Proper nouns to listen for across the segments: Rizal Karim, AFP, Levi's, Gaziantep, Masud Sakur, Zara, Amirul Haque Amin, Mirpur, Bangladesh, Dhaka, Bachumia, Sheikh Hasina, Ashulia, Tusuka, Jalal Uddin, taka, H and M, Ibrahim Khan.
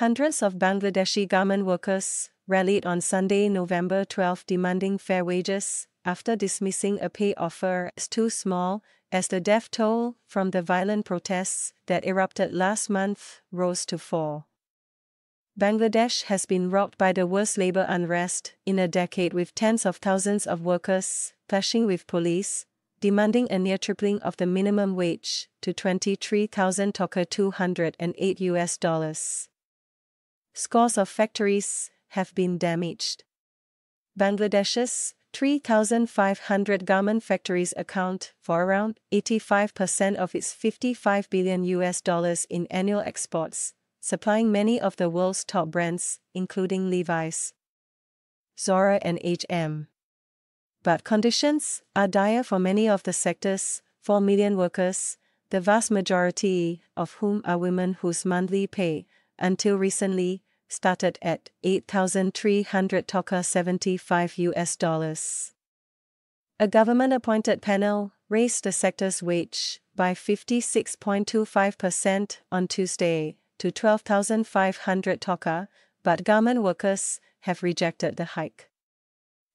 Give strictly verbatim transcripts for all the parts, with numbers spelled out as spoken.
Hundreds of Bangladeshi garment workers rallied on Sunday, November twelfth, demanding fair wages after dismissing a pay offer as too small, as the death toll from the violent protests that erupted last month rose to four. Bangladesh has been rocked by the worst labor unrest in a decade, with tens of thousands of workers clashing with police, demanding a near tripling of the minimum wage to twenty-three thousand taka two hundred eight U S dollars. Scores of factories have been damaged. Bangladesh's three thousand five hundred garment factories account for around eighty-five percent of its fifty-five billion U S dollars in annual exports, supplying many of the world's top brands, including Levi's, Zara and H and M. But conditions are dire for many of the sector's four million workers, the vast majority of whom are women whose monthly pay, until recently, started at eight thousand three hundred taka seventy-five U S dollars. A government-appointed panel raised the sector's wage by fifty-six point two five percent on Tuesday to twelve thousand five hundred taka, but garment workers have rejected the hike.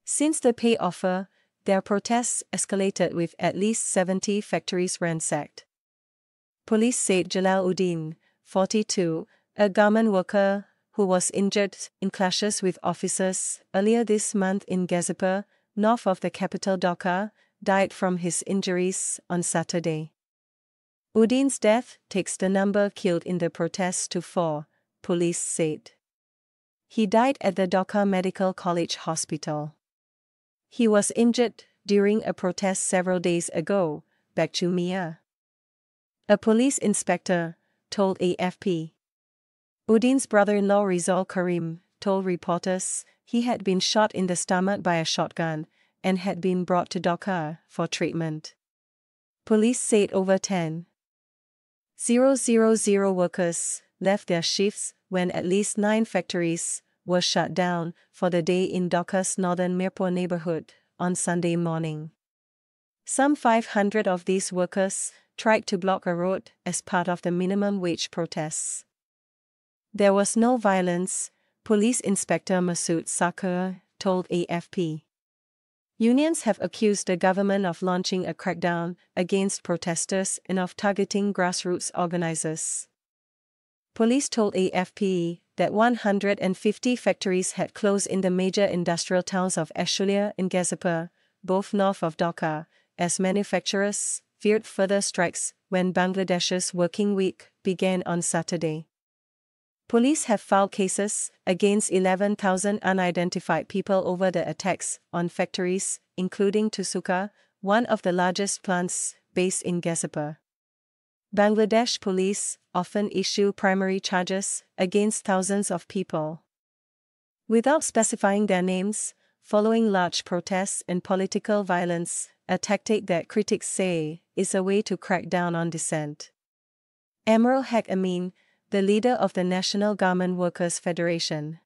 Since the pay offer, their protests escalated, with at least seventy factories ransacked. Police said Jalal Uddin, forty-two, a garment worker who was injured in clashes with officers earlier this month in Gaziantep, north of the capital Dhaka, died from his injuries on Saturday. Uddin's death takes the number killed in the protests to four, police said. He died at the Dhaka Medical College Hospital. He was injured during a protest several days ago, Bachumia, a police inspector, told A F P. Uddin's brother-in-law Rizal Karim told reporters he had been shot in the stomach by a shotgun and had been brought to Dhaka for treatment. Police said over ten thousand workers left their shifts when at least nine factories were shut down for the day in Dhaka's northern Mirpur neighborhood on Sunday morning. Some five hundred of these workers tried to block a road as part of the minimum wage protests. There was no violence, Police Inspector Masud Sakur told A F P. Unions have accused the government of launching a crackdown against protesters and of targeting grassroots organizers. Police told A F P that one hundred fifty factories had closed in the major industrial towns of Ashulia and Gaziantep, both north of Dhaka, as manufacturers feared further strikes when Bangladesh's working week began on Saturday. Police have filed cases against eleven thousand unidentified people over the attacks on factories, including Tusuka, one of the largest plants based in Gaziantep. Bangladesh police often issue primary charges against thousands of people, without specifying their names, following large protests and political violence, a tactic that critics say is a way to crack down on dissent. Amirul Haque Amin, the leader of the National Garment Workers Federation,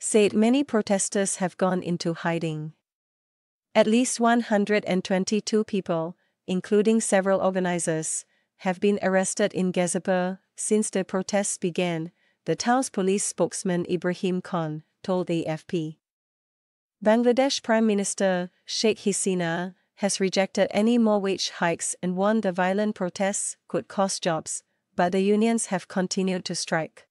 said many protesters have gone into hiding. At least one hundred twenty-two people, including several organizers, have been arrested in Gaziantep since the protests began, the town's police spokesman Ibrahim Khan told A F P. Bangladesh Prime Minister Sheikh Hasina has rejected any more wage hikes and warned the violent protests could cost jobs, but the unions have continued to strike.